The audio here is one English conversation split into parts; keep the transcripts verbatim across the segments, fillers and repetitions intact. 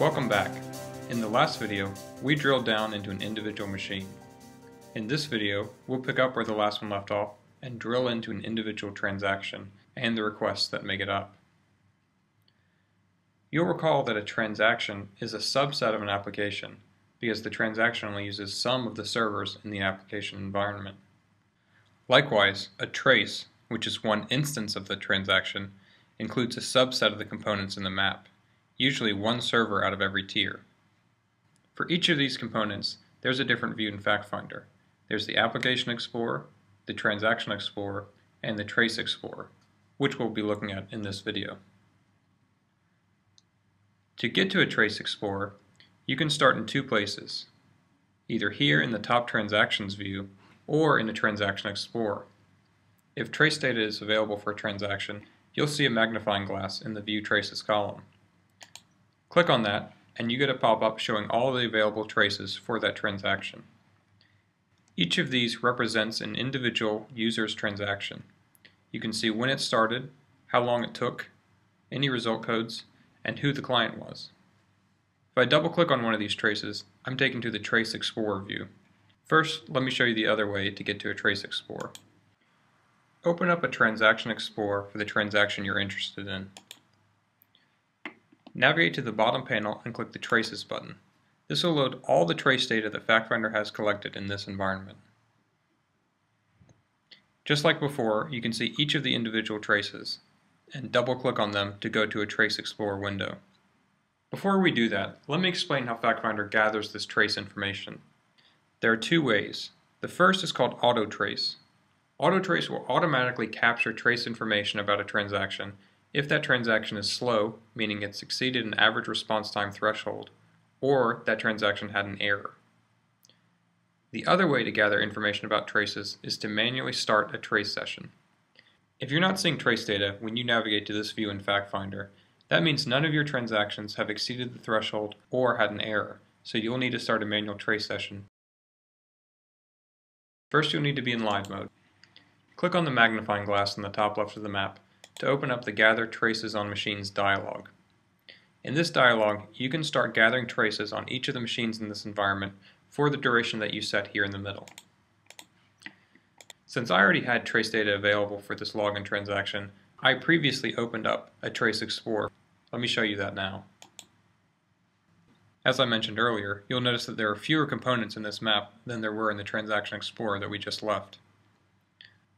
Welcome back. In the last video, we drilled down into an individual machine. In this video, we'll pick up where the last one left off and drill into an individual transaction and the requests that make it up. You'll recall that a transaction is a subset of an application because the transaction only uses some of the servers in the application environment. Likewise, a trace, which is one instance of the transaction, includes a subset of the components in the map, usually one server out of every tier. For each of these components, there's a different view in FactFinder. There's the Application Explorer, the Transaction Explorer, and the Trace Explorer, which we'll be looking at in this video. To get to a Trace Explorer, you can start in two places, either here in the top transactions view or in a Transaction Explorer. If trace data is available for a transaction, you'll see a magnifying glass in the View Traces column. Click on that, and you get a pop-up showing all the available traces for that transaction. Each of these represents an individual user's transaction. You can see when it started, how long it took, any result codes, and who the client was. If I double-click on one of these traces, I'm taken to the Trace Explorer view. First, let me show you the other way to get to a Trace Explorer. Open up a Transaction Explorer for the transaction you're interested in. Navigate to the bottom panel and click the Traces button. This will load all the trace data that FactFinder has collected in this environment. Just like before, you can see each of the individual traces and double-click on them to go to a Trace Explorer window. Before we do that, let me explain how FactFinder gathers this trace information. There are two ways. The first is called Auto Trace. Auto Trace will automatically capture trace information about a transaction if that transaction is slow, meaning it's exceeded an average response time threshold, or that transaction had an error. The other way to gather information about traces is to manually start a trace session. If you're not seeing trace data when you navigate to this view in FactFinder, that means none of your transactions have exceeded the threshold or had an error, so you'll need to start a manual trace session. First, you'll need to be in live mode. Click on the magnifying glass in the top left of the map to open up the Gather Traces on Machines dialog. In this dialog, you can start gathering traces on each of the machines in this environment for the duration that you set here in the middle. Since I already had trace data available for this login transaction, I previously opened up a Trace Explorer. Let me show you that now. As I mentioned earlier, you'll notice that there are fewer components in this map than there were in the Transaction Explorer that we just left.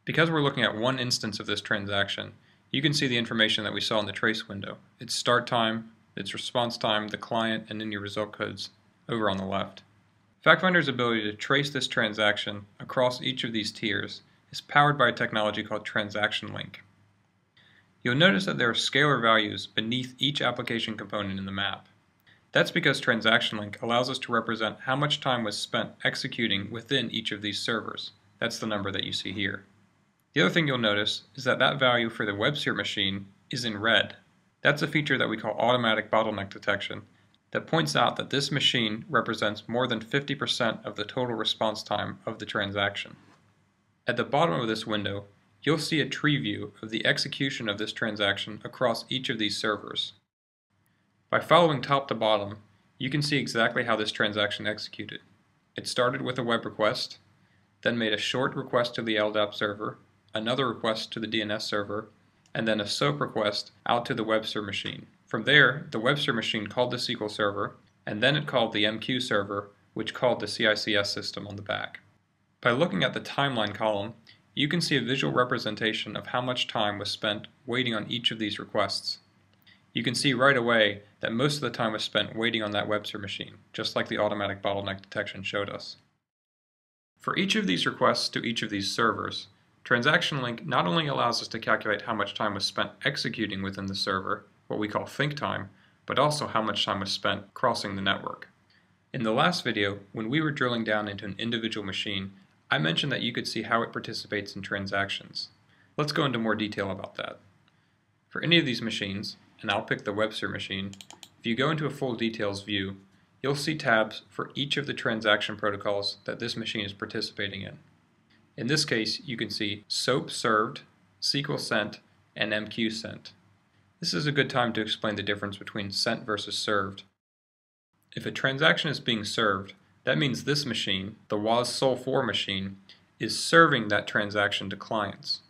Because we're looking at one instance of this transaction, you can see the information that we saw in the trace window, its start time, its response time, the client, and any result codes over on the left. FactFinder's ability to trace this transaction across each of these tiers is powered by a technology called TransactionLink. You'll notice that there are scalar values beneath each application component in the map. That's because TransactionLink allows us to represent how much time was spent executing within each of these servers. That's the number that you see here. The other thing you'll notice is that that value for the WebSphere machine is in red. That's a feature that we call automatic bottleneck detection that points out that this machine represents more than fifty percent of the total response time of the transaction. At the bottom of this window, you'll see a tree view of the execution of this transaction across each of these servers. By following top to bottom, you can see exactly how this transaction executed. It started with a web request, then made a short request to the L D A P server, another request to the D N S server, and then a SOAP request out to the WebSphere machine. From there, the WebSphere machine called the S Q L server, and then it called the M Q server, which called the C I C S system on the back. By looking at the timeline column, you can see a visual representation of how much time was spent waiting on each of these requests. You can see right away that most of the time was spent waiting on that WebSphere machine, just like the automatic bottleneck detection showed us. For each of these requests to each of these servers, TransactionLink not only allows us to calculate how much time was spent executing within the server, what we call think time, but also how much time was spent crossing the network. In the last video, when we were drilling down into an individual machine, I mentioned that you could see how it participates in transactions. Let's go into more detail about that. For any of these machines, and I'll pick the WebSphere machine, if you go into a full details view, you'll see tabs for each of the transaction protocols that this machine is participating in. In this case, you can see SOAP served, S Q L sent, and M Q sent. This is a good time to explain the difference between sent versus served. If a transaction is being served, that means this machine, the WASSOL four machine, is serving that transaction to clients.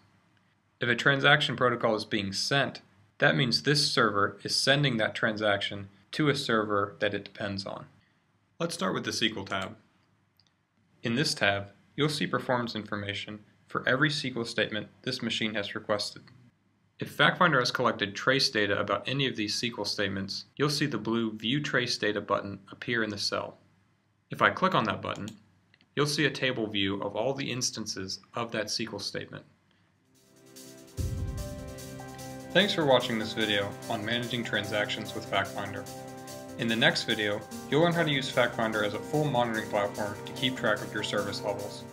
If a transaction protocol is being sent, that means this server is sending that transaction to a server that it depends on. Let's start with the S Q L tab. In this tab, you'll see performance information for every S Q L statement this machine has requested. If FactFinder has collected trace data about any of these S Q L statements, you'll see the blue View Trace Data button appear in the cell. If I click on that button, you'll see a table view of all the instances of that S Q L statement. Thanks for watching this video on managing transactions with FactFinder. In the next video, you'll learn how to use FactFinder as a full monitoring platform to keep track of your service levels.